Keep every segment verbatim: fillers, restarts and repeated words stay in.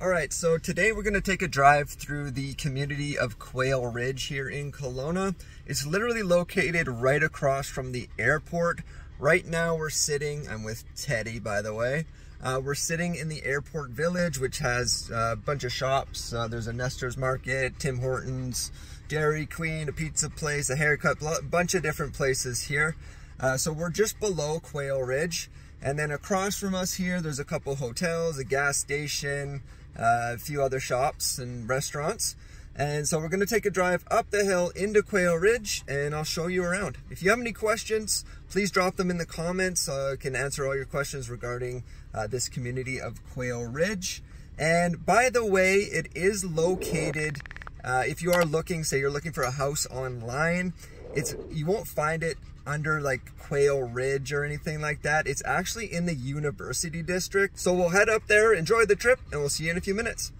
All right, so today we're gonna take a drive through the community of Quail Ridge here in Kelowna. It's literally located right across from the airport. Right now we're sitting, I'm with Teddy by the way, uh, we're sitting in the airport village, which has a bunch of shops. Uh, there's a Nestor's Market, Tim Hortons, Dairy Queen, a pizza place, a haircut, a bunch of different places here. Uh, so we're just below Quail Ridge. And then across from us here, there's a couple hotels, a gas station, Uh, a few other shops and restaurants. And so we're going to take a drive up the hill into Quail Ridge and I'll show you around. If you have any questions, please drop them in the comments. Uh, I can answer all your questions regarding uh, this community of Quail Ridge. And by the way, it is located, uh, if you are looking, say you're looking for a house online, it's you won't find it under like Quail Ridge or anything like that. It's actually in the University District. So we'll head up there, enjoy the trip, and we'll see you in a few minutes.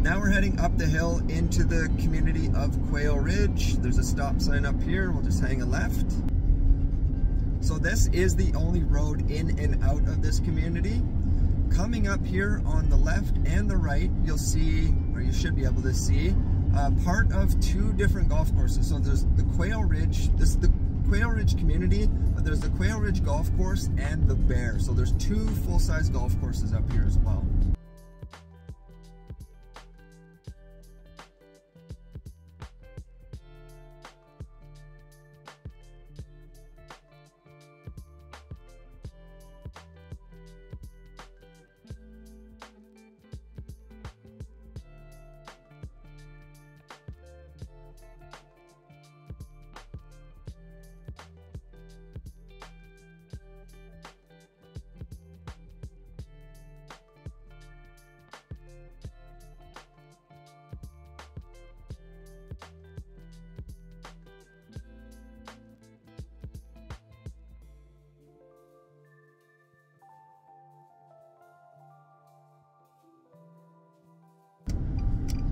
Now we're heading up the hill into the community of Quail Ridge. There's a stop sign up here. We'll just hang a left. So this is the only road in and out of this community. Coming up here on the left and the right, you'll see, or you should be able to see, uh, part of two different golf courses. So there's the Quail Ridge, this is the Quail Ridge community, but there's the Quail Ridge Golf Course and the Bear. So there's two full-size golf courses up here as well.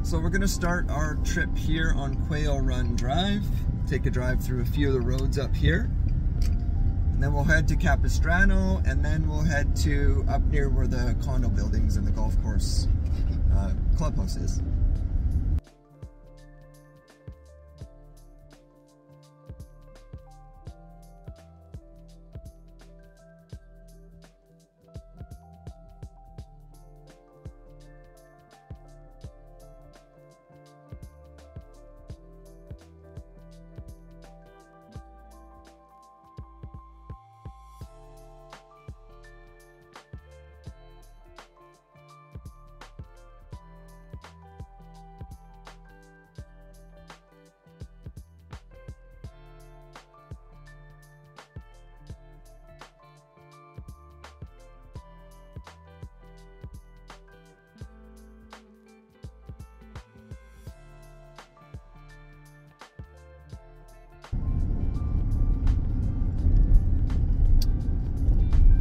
So we're gonna start our trip here on Quail Run Drive, take a drive through a few of the roads up here, and then we'll head to Capistrano, and then we'll head to up near where the condo buildings and the golf course uh, clubhouse is.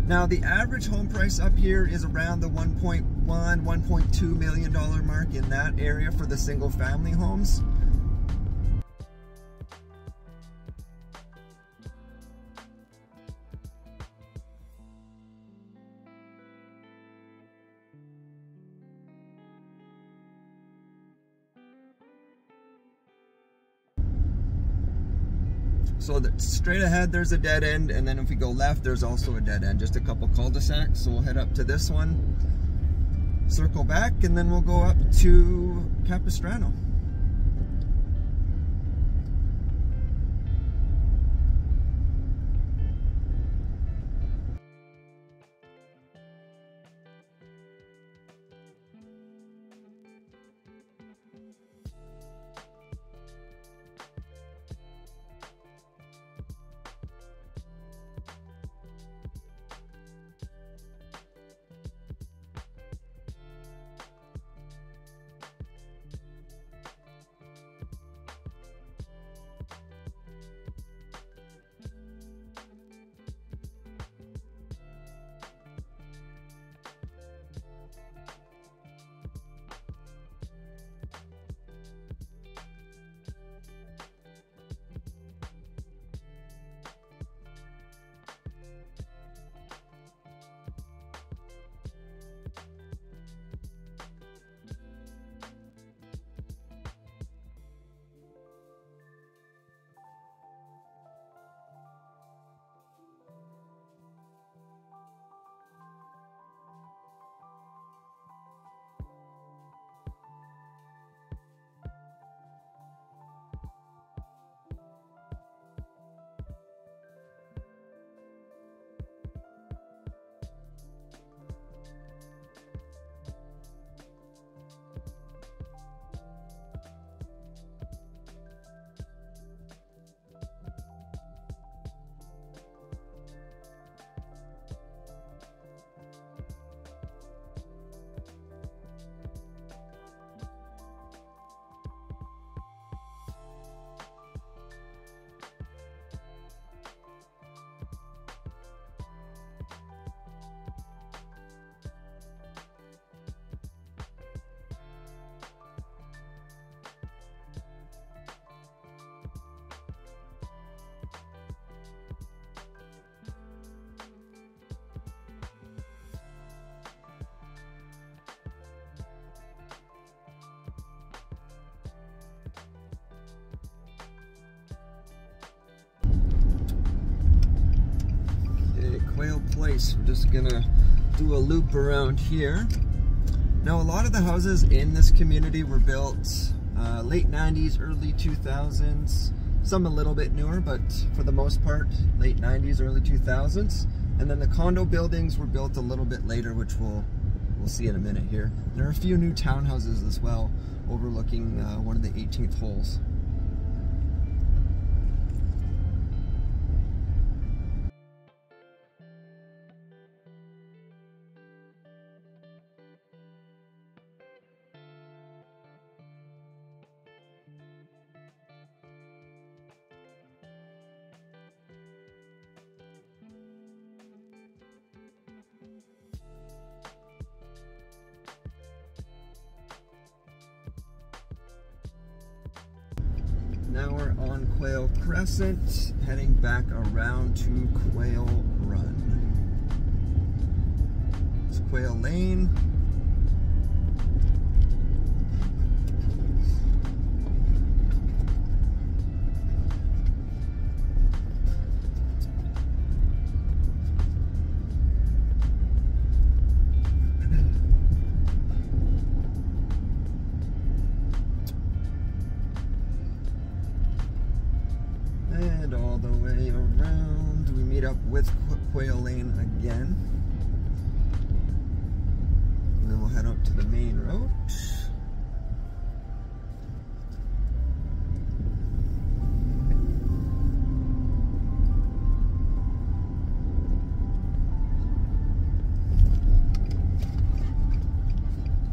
Now the average home price up here is around the one point one, one point two million dollar mark in that area for the single family homes. So that straight ahead there's a dead end, and then if we go left there's also a dead end, just a couple cul-de-sacs. So we'll head up to this one, circle back, and then we'll go up to Capistrano. place. I'm just gonna do a loop around here. Now, a lot of the houses in this community were built uh, late nineties, early two thousands. Some a little bit newer, but for the most part, late nineties, early two thousands. And then the condo buildings were built a little bit later, which we'll, we'll see in a minute here. There are a few new townhouses as well, overlooking uh, one of the eighteenth holes. Now we're on Quail Crescent, heading back around to Quail Run. It's Quail Lane.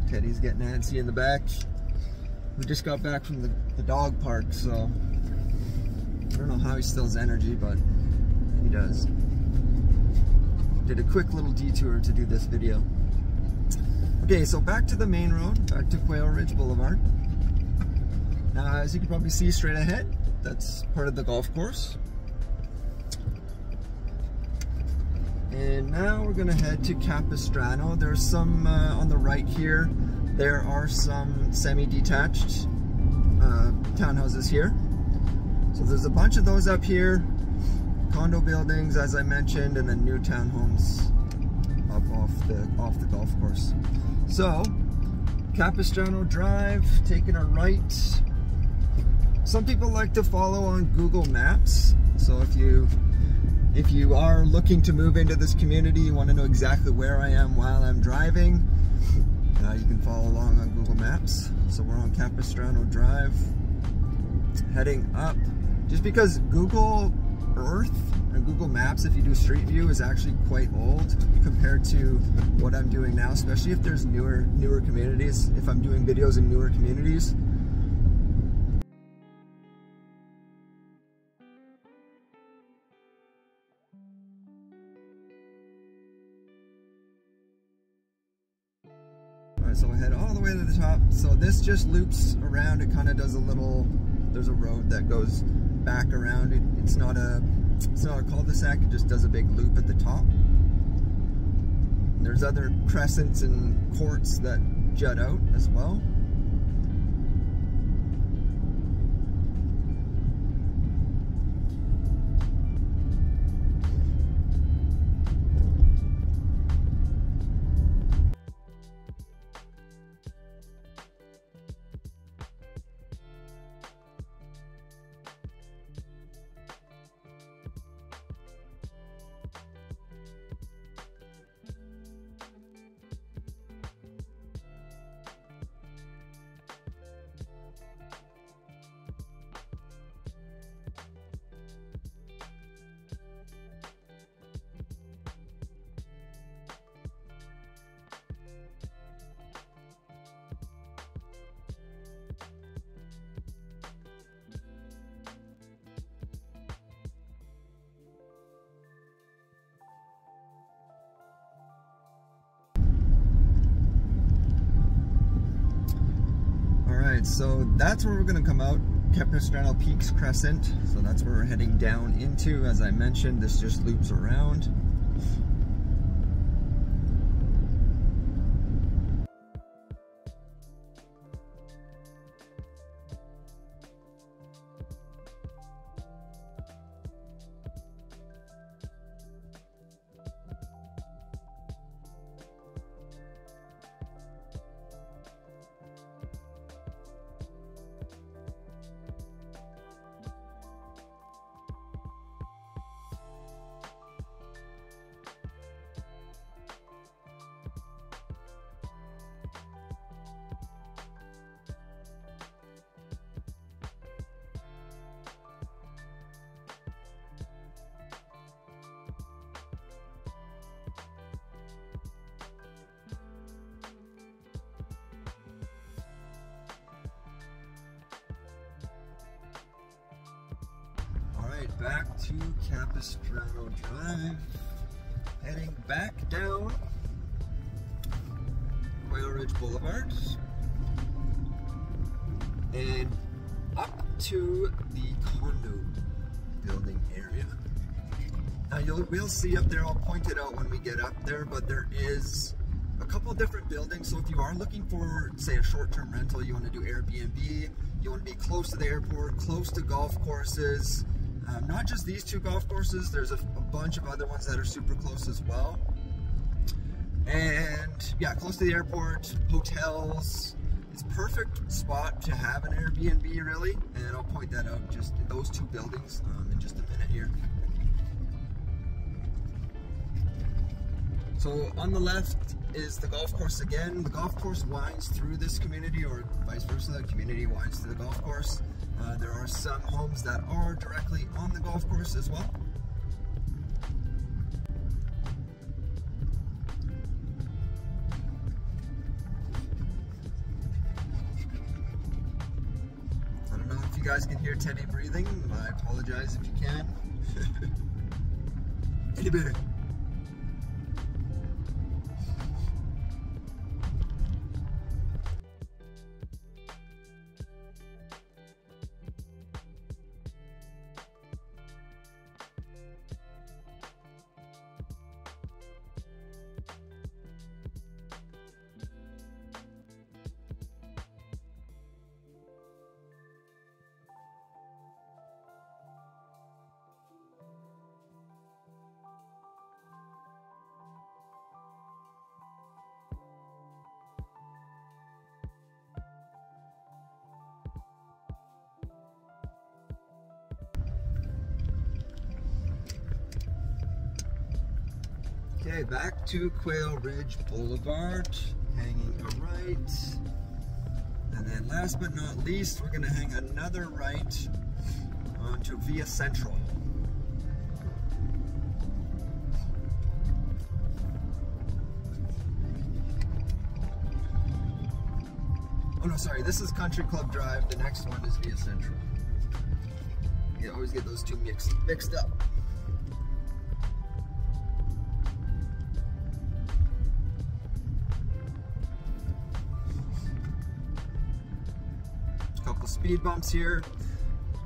Teddy's getting antsy in the back. We just got back from the, the dog park, so I don't know how he steals energy, but he does. Did a quick little detour to do this video. Okay, so back to the main road, back to Quail Ridge Boulevard. Now, as you can probably see straight ahead, that's part of the golf course. And now we're gonna head to Capistrano. There's some uh, on the right here. There are some semi-detached uh, townhouses here. So there's a bunch of those up here. Condo buildings, as I mentioned, and then new townhomes up off the off the golf course. So Capistrano Drive, taking a right. Some people like to follow on Google Maps. So if you If you are looking to move into this community, you want to know exactly where I am while I'm driving, uh, you can follow along on Google Maps. So we're on Capistrano Drive, heading up. Just because Google Earth and Google Maps, if you do Street View, is actually quite old compared to what I'm doing now, especially if there's newer, newer communities, if I'm doing videos in newer communities. So we'll head all the way to the top. So this just loops around. It kind of does a little, there's a road that goes back around. It, it's not a, it's not a cul-de-sac. It just does a big loop at the top. There's other crescents and courts that jut out as well. So that's where we're going to come out, Kepnestrano Peaks Crescent. So that's where we're heading down into. As I mentioned, this just loops around. back to Capistrano Drive, heading back down Quail Ridge Boulevard and up to the condo building area. Now you'll we'll see up there, I'll point it out when we get up there, but there is a couple different buildings. So if you are looking for, say, a short-term rental, you want to do Airbnb, you want to be close to the airport, close to golf courses, um, not just these two golf courses, there's a, a bunch of other ones that are super close as well. And yeah, close to the airport, hotels, it's a perfect spot to have an Airbnb really, and I'll point that out, just in those two buildings um, in just a minute here. So on the left is the golf course again. The golf course winds through this community, or vice versa, the community winds through the golf course. Uh, there are some homes that are directly on the golf course as well. I don't know if you guys can hear Teddy breathing. I apologize if you can. Any better? Okay, back to Quail Ridge Boulevard, hanging a right, and then last but not least, we're going to hang another right onto Via Central. Oh no, sorry, this is Country Club Drive, the next one is Via Central. You always get those two mixed, mixed up. Speed bumps here.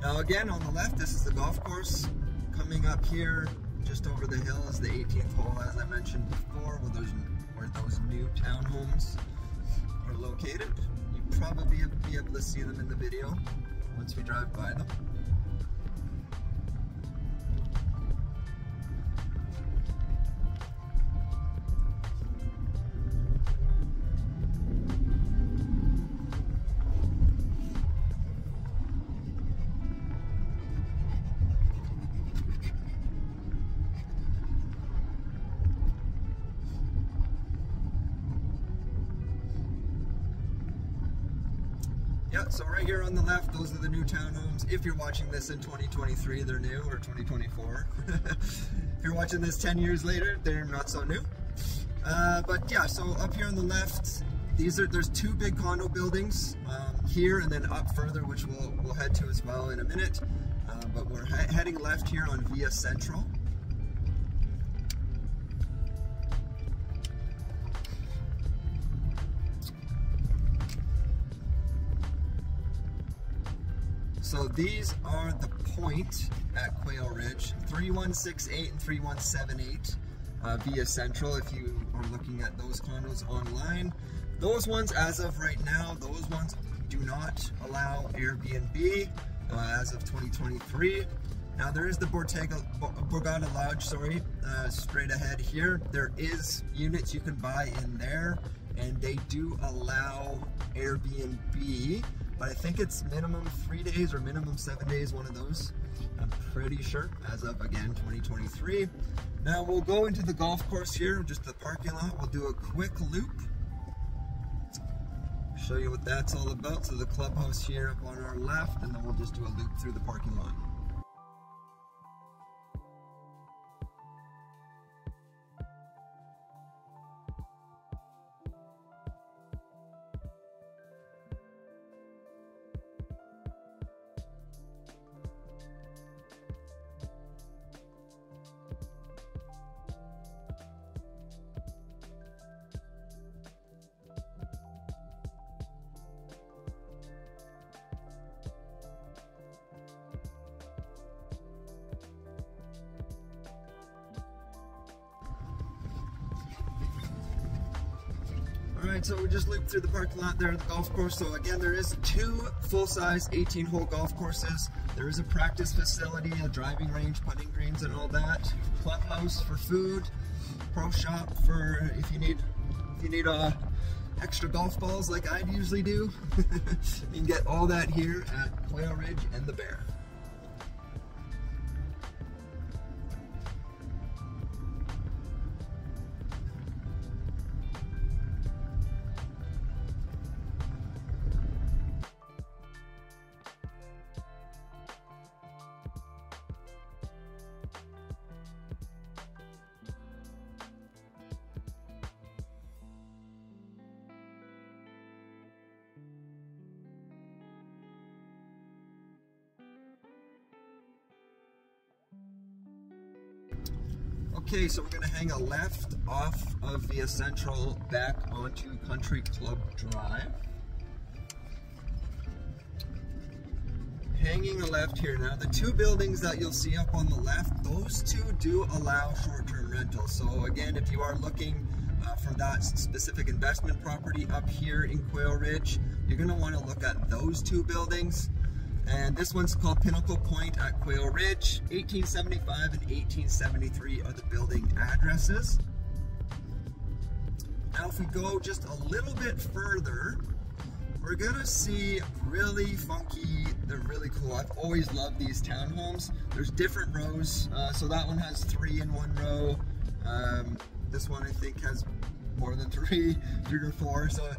Now again on the left, this is the golf course. Coming up here, just over the hill, is the eighteenth hole, as I mentioned before, where those, where those new townhomes are located. You'll probably be able to see them in the video once we drive by them. Yeah, so right here on the left, those are the new townhomes. If you're watching this in twenty twenty-three, they're new, or twenty twenty-four. If you're watching this ten years later, they're not so new. Uh, but yeah, so up here on the left, these are there's two big condo buildings um, here, and then up further, which we'll, we'll head to as well in a minute. Uh, but we're he heading left here on Via Central. So these are the point at Quail Ridge, three one six eight and three one seven eight uh, Via Central if you are looking at those condos online. Those ones, as of right now, those ones do not allow Airbnb uh, as of twenty twenty-three. Now there is the Borgata Lodge, sorry, uh, straight ahead here. There is units you can buy in there, and they do allow Airbnb. But I think it's minimum three days or minimum seven days, one of those. I'm pretty sure, as of, again, twenty twenty-three. Now we'll go into the golf course here, just the parking lot. We'll do a quick loop. Show you what that's all about. So the clubhouse here up on our left, and then we'll just do a loop through the parking lot. Alright, so we just looped through the parking lot there at the golf course. So again, there is two full-size eighteen hole golf courses. There is a practice facility, a driving range, putting greens and all that. Clubhouse for food, pro shop for if you need if you need uh, extra golf balls like I usually do. You can get all that here at Quail Ridge and the Bear. Okay, so we're going to hang a left off of Via Central back onto Country Club Drive. Hanging a left here. Now the two buildings that you'll see up on the left, those two do allow short-term rentals. So again, if you are looking uh, for that specific investment property up here in Quail Ridge, you're going to want to look at those two buildings. And this one's called Pinnacle Point at Quail Ridge. eighteen seventy-five and eighteen seventy-three are the building addresses. Now if we go just a little bit further, we're gonna see really funky, they're really cool. I've always loved these townhomes. There's different rows. Uh, so that one has three in one row. Um, this one I think has more than three, three or four. So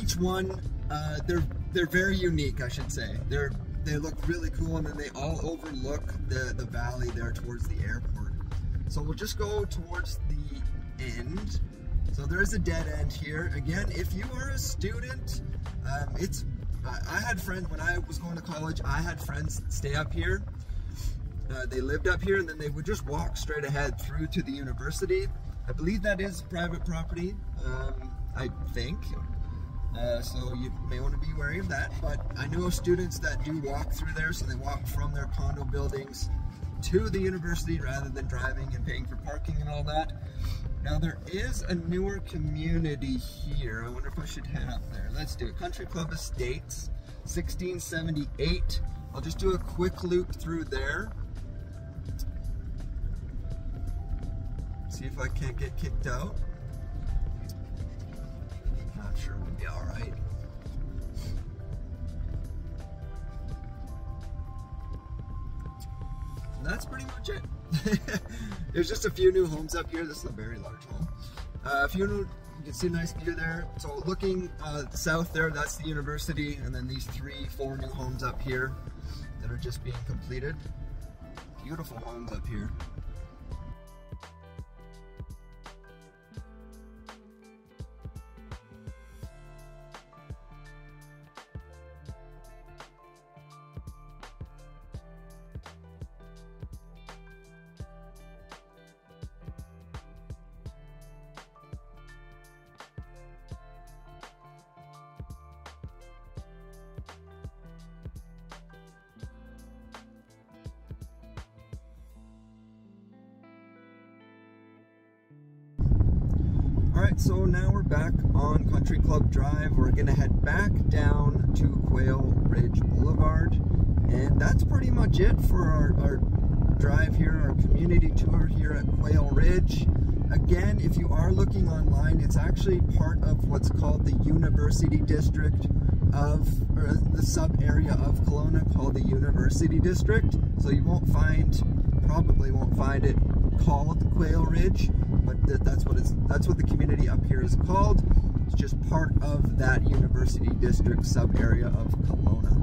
each one, uh, they're, they're very unique, I should say. They're They look really cool, and then they all overlook the, the valley there towards the airport. So we'll just go towards the end. So there is a dead end here. Again, if you are a student, um, it's I, I had friends, when I was going to college, I had friends stay up here. Uh, they lived up here, and then they would just walk straight ahead through to the university. I believe that is private property, um, I think. Uh, so you may want to be wary of that, but I know students that do walk through there, so they walk from their condo buildings to the university rather than driving and paying for parking and all that. Now there is a newer community here. I wonder if I should head up there. Let's do it. Country Club Estates, sixteen seventy-eight. I'll just do a quick loop through there. See if I can't get kicked out. I'm sure we'll be all right. And that's pretty much it. There's just a few new homes up here. This is a very large home. Uh, if you, you can see a nice view there. So looking uh, south there, that's the university, and then these three, four new homes up here that are just being completed. Beautiful homes up here. Alright, so now we're back on Country Club Drive. We're going to head back down to Quail Ridge Boulevard. And that's pretty much it for our, our drive here, our community tour here at Quail Ridge. Again, if you are looking online, it's actually part of what's called the University District of, or the sub-area of Kelowna called the University District. So you won't find, probably won't find it called Quail Ridge. But that's what it's that's what the community up here is called. It's just part of that University District sub area of Kelowna.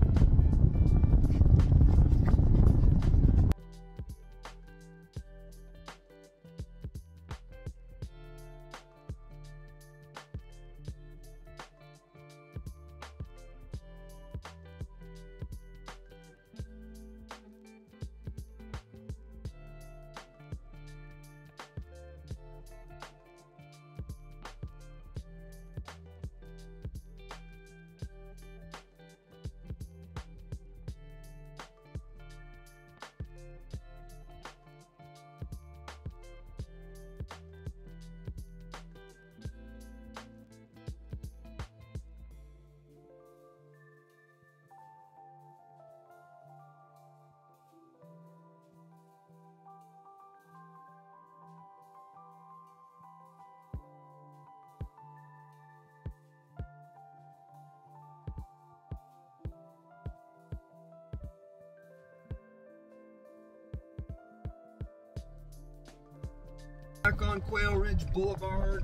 Back on Quail Ridge Boulevard.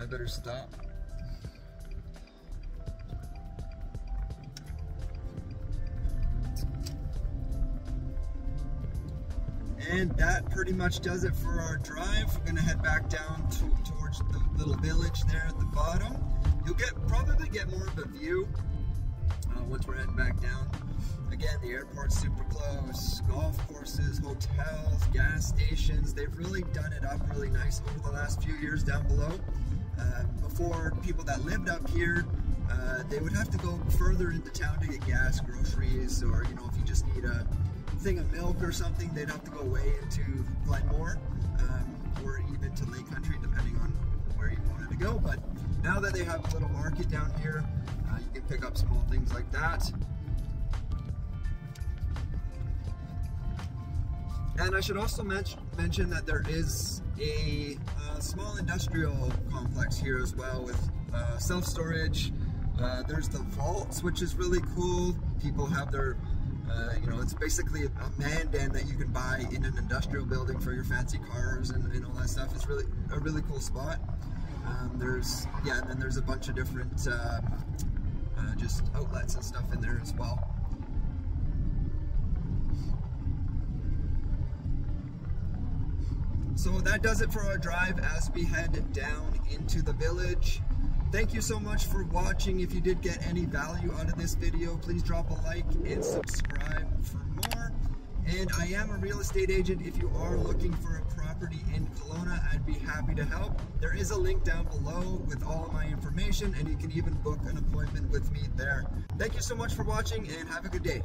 I better stop. And that pretty much does it for our drive. We're gonna head back down to, towards the little village there at the bottom. You'll get probably get more of a view uh, once we're heading back down. Again, the airport's super close, golf courses, hotels, gas stations. They've really done it up really nice over the last few years down below. Uh, before, people that lived up here, uh, they would have to go further into town to get gas, groceries, or you know, if you just need a thing of milk or something, they'd have to go way into Glenmore um, or even to Lake Country, depending on where you wanted to go. But now that they have a little market down here, uh, you can pick up small things like that. And I should also mention that there is a uh, small industrial complex here as well with uh, self-storage. Uh, there's the vaults, which is really cool. People have their, uh, you know, it's basically a mandan that you can buy in an industrial building for your fancy cars and, and all that stuff. It's really a really cool spot. Um, there's, yeah, and then there's a bunch of different uh, uh, just outlets and stuff in there as well. So that does it for our drive as we head down into the village. Thank you so much for watching. If you did get any value out of this video, please drop a like and subscribe for more. And I am a real estate agent. If you are looking for a property in Kelowna, I'd be happy to help. There is a link down below with all of my information, and you can even book an appointment with me there. Thank you so much for watching and have a good day.